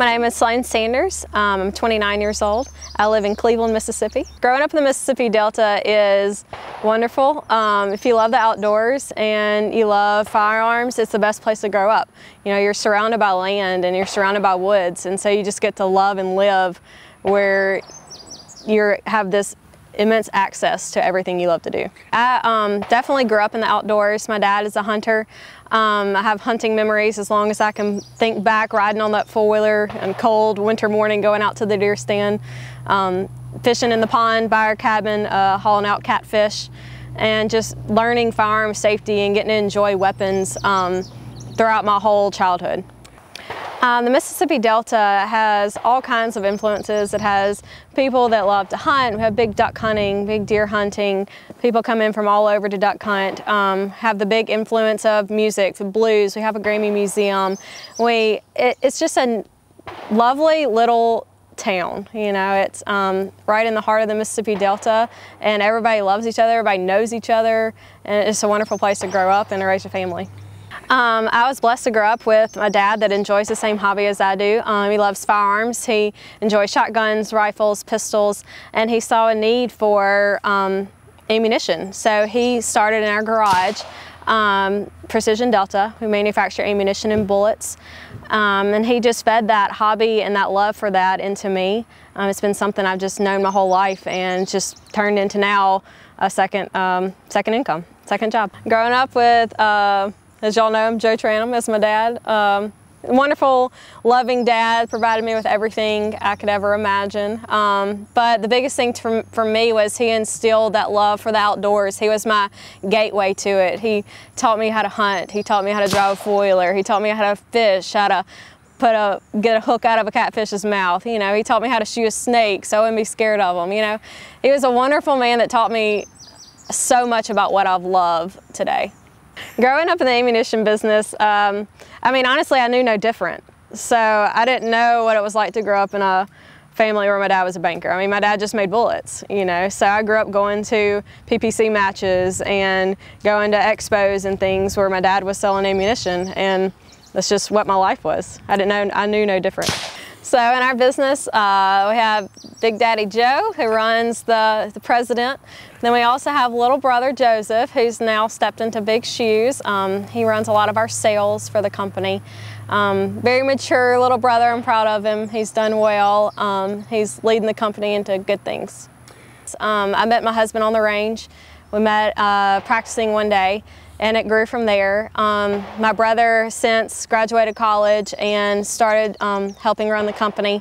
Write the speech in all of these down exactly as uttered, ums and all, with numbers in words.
My name is Sloan Sanders. Um, I'm twenty-nine years old. I live in Cleveland, Mississippi. Growing up in the Mississippi Delta is wonderful. Um, if you love the outdoors and you love firearms, it's the best place to grow up. You know, you're surrounded by land and you're surrounded by woods, and so you just get to love and live where you have this immense access to everything you love to do. I um, definitely grew up in the outdoors. My dad is a hunter. Um, I have hunting memories as long as I can think back, riding on that four-wheeler on a cold winter morning, going out to the deer stand, um, fishing in the pond by our cabin, uh, hauling out catfish, and just learning firearm safety and getting to enjoy weapons um, throughout my whole childhood. Um, the Mississippi Delta has all kinds of influences. It has people that love to hunt. We have big duck hunting, big deer hunting. People come in from all over to duck hunt. Um, have the big influence of music, the blues. We have a Grammy Museum. We, it, it's just a lovely little town. You know, it's um, right in the heart of the Mississippi Delta, and everybody loves each other, everybody knows each other, and it's a wonderful place to grow up and to raise your family. Um, I was blessed to grow up with a dad that enjoys the same hobby as I do. Um, he loves firearms. He enjoys shotguns, rifles, pistols, and he saw a need for um, ammunition. So he started in our garage, um, Precision Delta. We manufacture ammunition and bullets. Um, and he just fed that hobby and that love for that into me. Um, it's been something I've just known my whole life and just turned into now a second, um, second income, second job. Growing up with uh, as y'all know, I'm Joe Tranum. That's my dad. Um, wonderful, loving dad, provided me with everything I could ever imagine. Um, but the biggest thing for, for me was he instilled that love for the outdoors. He was my gateway to it. He taught me how to hunt. He taught me how to drive a foiler. He taught me how to fish, how to put a, get a hook out of a catfish's mouth. You know, he taught me how to shoot a snake so I wouldn't be scared of them. You know, he was a wonderful man that taught me so much about what I love today. Growing up in the ammunition business, um, I mean, honestly, I knew no different. So I didn't know what it was like to grow up in a family where my dad was a banker. I mean, my dad just made bullets, you know. So I grew up going to P P C matches and going to expos and things where my dad was selling ammunition, and that's just what my life was. I didn't know, I knew no different. So in our business, uh, we have Big Daddy Joe, who runs the, the president. Then we also have little brother Joseph, who's now stepped into big shoes. Um, he runs a lot of our sales for the company. Um, very mature little brother. I'm proud of him. He's done well. Um, he's leading the company into good things. Um, I met my husband on the range. We met uh, practicing one day, and it grew from there. Um, my brother since graduated college and started um, helping run the company.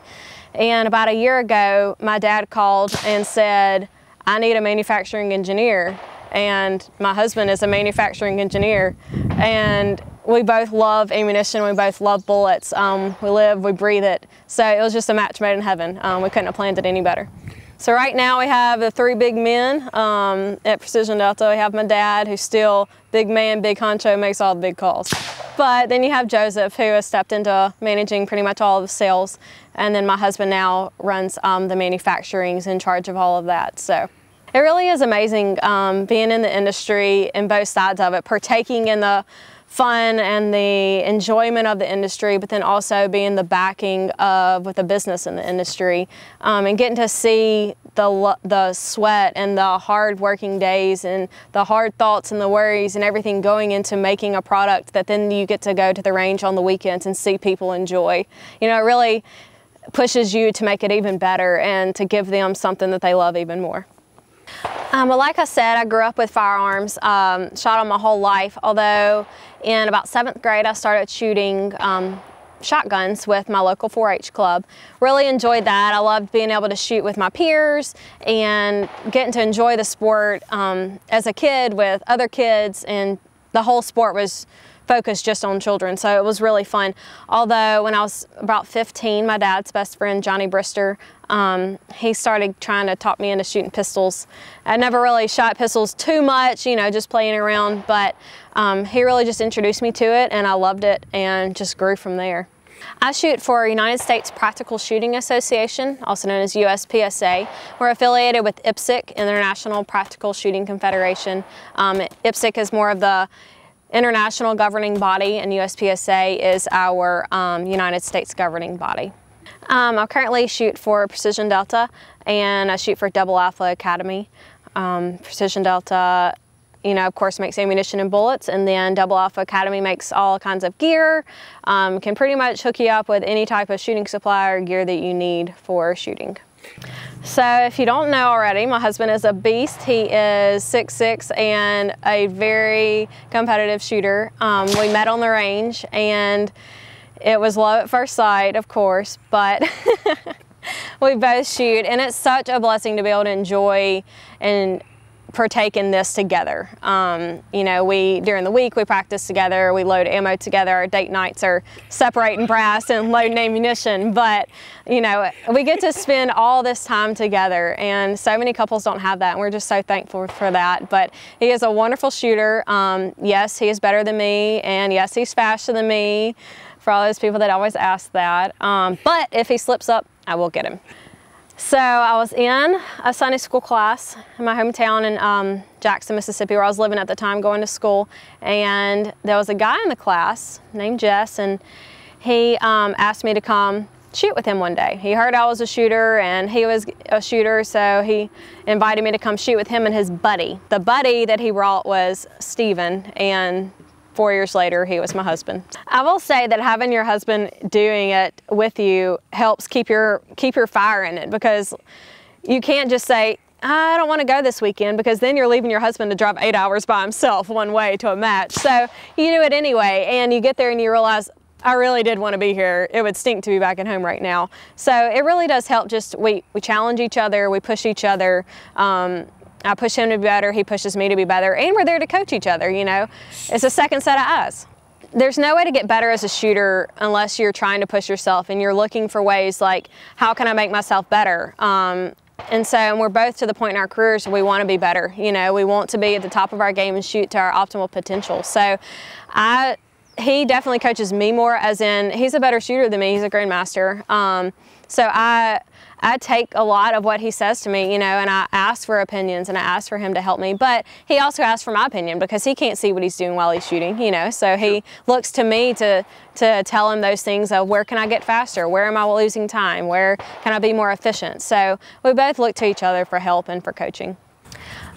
And about a year ago, my dad called and said, I need a manufacturing engineer. And my husband is a manufacturing engineer. And we both love ammunition, we both love bullets. Um, we live, we breathe it. So it was just a match made in heaven. Um, we couldn't have planned it any better. So right now we have the three big men um, at Precision Delta. We have my dad, who's still big man, big honcho, makes all the big calls. But then you have Joseph, who has stepped into managing pretty much all of the sales. And then my husband now runs um, the manufacturing's in charge of all of that. So it really is amazing um, being in the industry and both sides of it, partaking in the fun and the enjoyment of the industry, but then also being the backing of with a business in the industry, um, and getting to see the the sweat and the hard working days and the hard thoughts and the worries and everything going into making a product that then you get to go to the range on the weekends and see people enjoy. You know, it really pushes you to make it even better and to give them something that they love even more. Um, well, like I said, I grew up with firearms, um, shot them my whole life, although in about seventh grade I started shooting um, shotguns with my local four H club. Really enjoyed that. I loved being able to shoot with my peers and getting to enjoy the sport um, as a kid with other kids, and the whole sport was focused just on children, so it was really fun. Although when I was about fifteen, my dad's best friend, Johnny Brister, um, he started trying to talk me into shooting pistols. I never really shot pistols too much, you know, just playing around, but um, he really just introduced me to it, and I loved it and just grew from there. I shoot for United States Practical Shooting Association, also known as U S P S A. We're affiliated with I P S C, International Practical Shooting Confederation. Um, I P S C is more of the international governing body, and U S P S A is our um, United States governing body. Um, I currently shoot for Precision Delta, and I shoot for Double Alpha Academy. Um, Precision Delta, you know, of course, makes ammunition and bullets, and then Double Alpha Academy makes all kinds of gear, um, can pretty much hook you up with any type of shooting supply or gear that you need for shooting. So if you don't know already, my husband is a beast. He is six six and a very competitive shooter. Um, we met on the range, and it was love at first sight, of course, but we both shoot, and it's such a blessing to be able to enjoy and partake in this together. Um, you know, we during the week we practice together, we load ammo together, our date nights are separating brass and loading ammunition, but you know, we get to spend all this time together, and so many couples don't have that, and we're just so thankful for that. But he is a wonderful shooter. Um, yes, he is better than me, and yes, he's faster than me, for all those people that always ask that. Um, but if he slips up, I will get him. So I was in a Sunday school class in my hometown in um, Jackson, Mississippi, where I was living at the time, going to school. And there was a guy in the class named Jess, and he um, asked me to come shoot with him one day. He heard I was a shooter, and he was a shooter, so he invited me to come shoot with him and his buddy. The buddy that he brought was Steven, and four years later, he was my husband. I will say that having your husband doing it with you helps keep your keep your fire in it, because you can't just say, I don't want to go this weekend, because then you're leaving your husband to drive eight hours by himself one way to a match. So you do it anyway, and you get there and you realize, I really did want to be here. It would stink to be back at home right now. So it really does help. Just we, we challenge each other, we push each other. Um, I push him to be better, he pushes me to be better, and we're there to coach each other, you know. It's a second set of us. There's no way to get better as a shooter unless you're trying to push yourself and you're looking for ways like, how can I make myself better? Um, and so and we're both to the point in our careers where we want to be better, you know. We want to be at the top of our game and shoot to our optimal potential. So I, he definitely coaches me more, as in he's a better shooter than me, he's a grandmaster. Um, so I... I take a lot of what he says to me, you know, and I ask for opinions, and I ask for him to help me. But he also asks for my opinion, because he can't see what he's doing while he's shooting, you know. So he looks to me to to tell him those things of, where can I get faster? Where am I losing time? Where can I be more efficient? So we both look to each other for help and for coaching.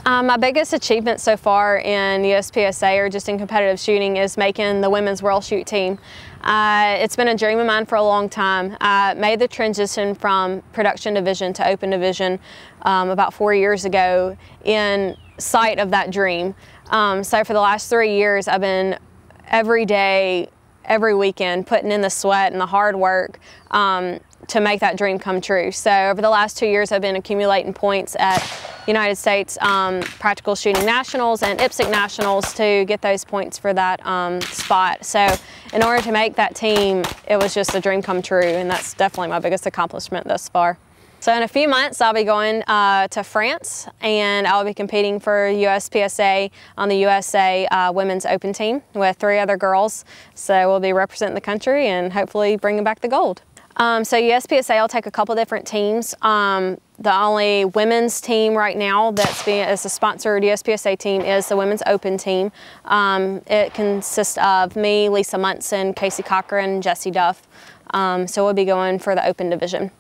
Um, my biggest achievement so far in U S P S A, or just in competitive shooting, is making the Women's World Shoot team. Uh, it's been a dream of mine for a long time. I made the transition from production division to open division um, about four years ago in sight of that dream. Um, so for the last three years, I've been every day, every weekend, putting in the sweat and the hard work um, to make that dream come true. So over the last two years, I've been accumulating points at United States um, Practical Shooting Nationals and I P S C Nationals to get those points for that um, spot. So in order to make that team, it was just a dream come true, and that's definitely my biggest accomplishment thus far. So in a few months, I'll be going uh, to France, and I'll be competing for U S P S A on the U S A uh, Women's Open Team with three other girls. So we'll be representing the country and hopefully bringing back the gold. Um, so U S P S A will take a couple different teams. Um, the only women's team right now that's being is a sponsored U S P S A team is the Women's Open Team. Um, it consists of me, Lisa Munson, Casey Cochran, Jessie Duff. Um, so we'll be going for the Open Division.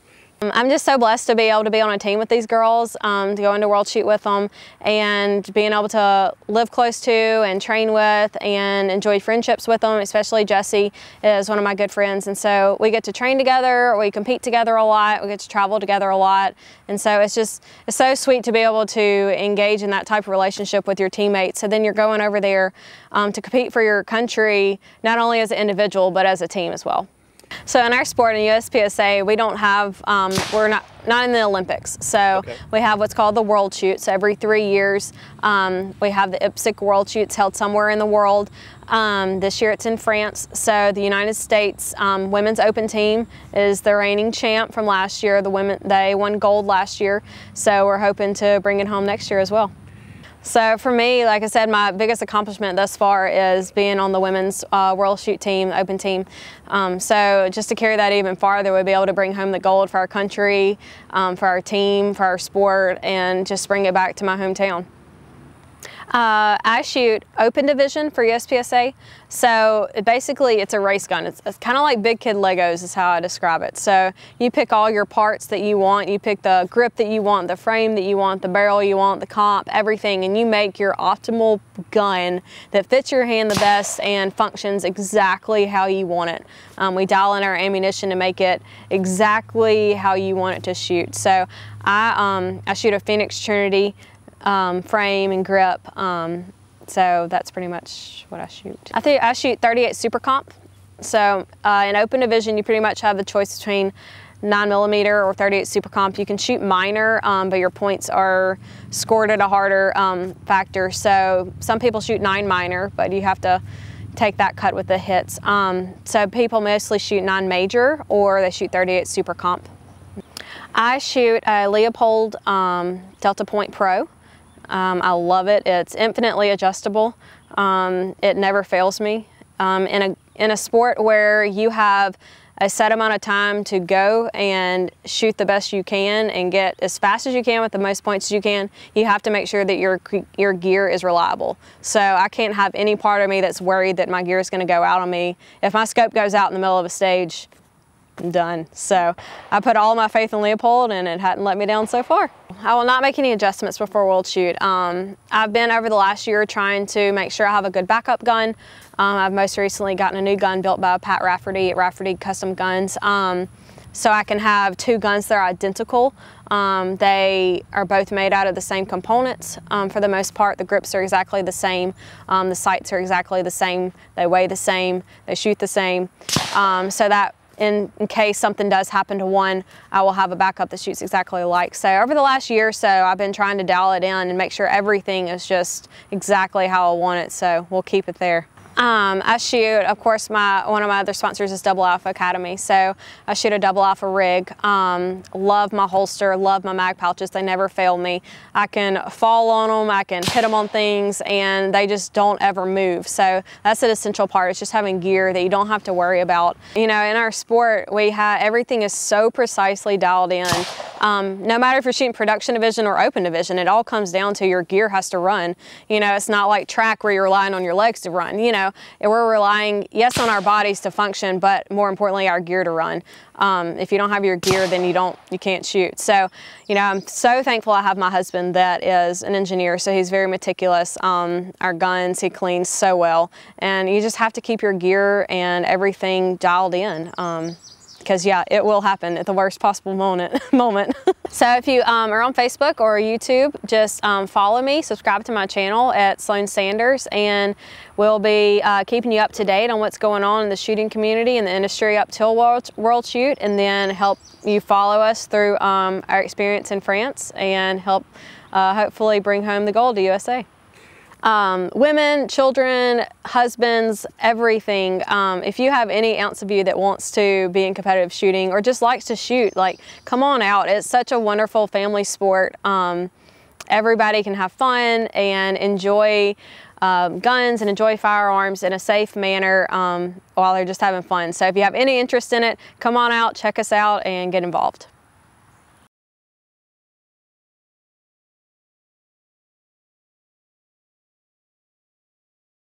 Um, I'm just so blessed to be able to be on a team with these girls, um, to go into World Shoot with them, and being able to live close to and train with and enjoy friendships with them, especially Jessie is one of my good friends. And so we get to train together, we compete together a lot, we get to travel together a lot. And so it's just, it's so sweet to be able to engage in that type of relationship with your teammates. So then you're going over there um, to compete for your country, not only as an individual, but as a team as well. So in our sport, in U S P S A, we don't have, um, we're not, not in the Olympics. So okay. We have what's called the World Shoot. So every three years, um, we have the I P S C World Shoots held somewhere in the world. Um, this year it's in France. So the United States um, Women's Open Team is the reigning champ from last year. The women, they won gold last year. So we're hoping to bring it home next year as well. So for me, like I said, my biggest accomplishment thus far is being on the Women's uh, World Shoot Team, Open Team. Um, so just to carry that even farther, we'll be able to bring home the gold for our country, um, for our team, for our sport, and just bring it back to my hometown. Uh, I shoot open division for U S P S A. So it basically it's a race gun. It's, it's kind of like big kid Legos is how I describe it. So you pick all your parts that you want. You pick the grip that you want, the frame that you want, the barrel you want, the comp, everything. And you make your optimal gun that fits your hand the best and functions exactly how you want it. Um, we dial in our ammunition to make it exactly how you want it to shoot. So I, um, I shoot a Phoenix Trinity um, frame and grip. Um, so that's pretty much what I shoot. I think I shoot thirty-eight Super Comp. So uh, in open division, you pretty much have the choice between nine millimeter or thirty-eight Super Comp. You can shoot minor, um, but your points are scored at a harder um, factor. So some people shoot nine minor, but you have to take that cut with the hits. Um, so people mostly shoot nine major or they shoot thirty-eight Super Comp. I shoot a Leopold um, Delta Point Pro. Um, I love it. It's infinitely adjustable. Um, it never fails me. Um, in a in a sport where you have a set amount of time to go and shoot the best you can and get as fast as you can with the most points you can, you have to make sure that your your gear is reliable. So I can't have any part of me that's worried that my gear is going to go out on me. If my scope goes out in the middle of a stage, I'm done. So I put all my faith in Leopold and it hadn't let me down so far. I will not make any adjustments before World Shoot. Um, I've been over the last year trying to make sure I have a good backup gun. Um, I've most recently gotten a new gun built by Pat Rafferty at Rafferty Custom Guns. Um, so I can have two guns that are identical. Um, they are both made out of the same components um, for the most part. The grips are exactly the same. Um, the sights are exactly the same. They weigh the same. They shoot the same. Um, so that In, in case something does happen to one, I will have a backup that shoots exactly alike. So over the last year or so, I've been trying to dial it in and make sure everything is just exactly how I want it, so we'll keep it there. Um, I shoot, of course, my one of my other sponsors is Double Alpha Academy, so I shoot a Double Alpha rig. Um, love my holster, love my mag pouches. They never fail me. I can fall on them, I can hit them on things, and they just don't ever move. So that's an essential part. It's just having gear that you don't have to worry about. You know, in our sport, we have everything is so precisely dialed in. Um, no matter if you're shooting production division or open division, it all comes down to your gear has to run. You know, it's not like track where you're relying on your legs to run. You know. And we're relying, yes, on our bodies to function, but more importantly, our gear to run. Um, if you don't have your gear, then you don't, you can't shoot. So, you know, I'm so thankful I have my husband that is an engineer, so he's very meticulous. Um, our guns, he cleans so well, and you just have to keep your gear and everything dialed in. Um, because yeah, it will happen at the worst possible moment. moment. So if you um, are on Facebook or YouTube, just um, follow me, subscribe to my channel at Sloan Sanders, and we'll be uh, keeping you up to date on what's going on in the shooting community and the industry up till World, World Shoot, and then help you follow us through um, our experience in France and help uh, hopefully bring home the gold to U S A. Um, women, children, husbands, everything. Um, if you have any ounce of you that wants to be in competitive shooting or just likes to shoot, like, come on out. It's such a wonderful family sport. Um, everybody can have fun and enjoy um, guns and enjoy firearms in a safe manner um, while they're just having fun. So if you have any interest in it, come on out, check us out, and get involved.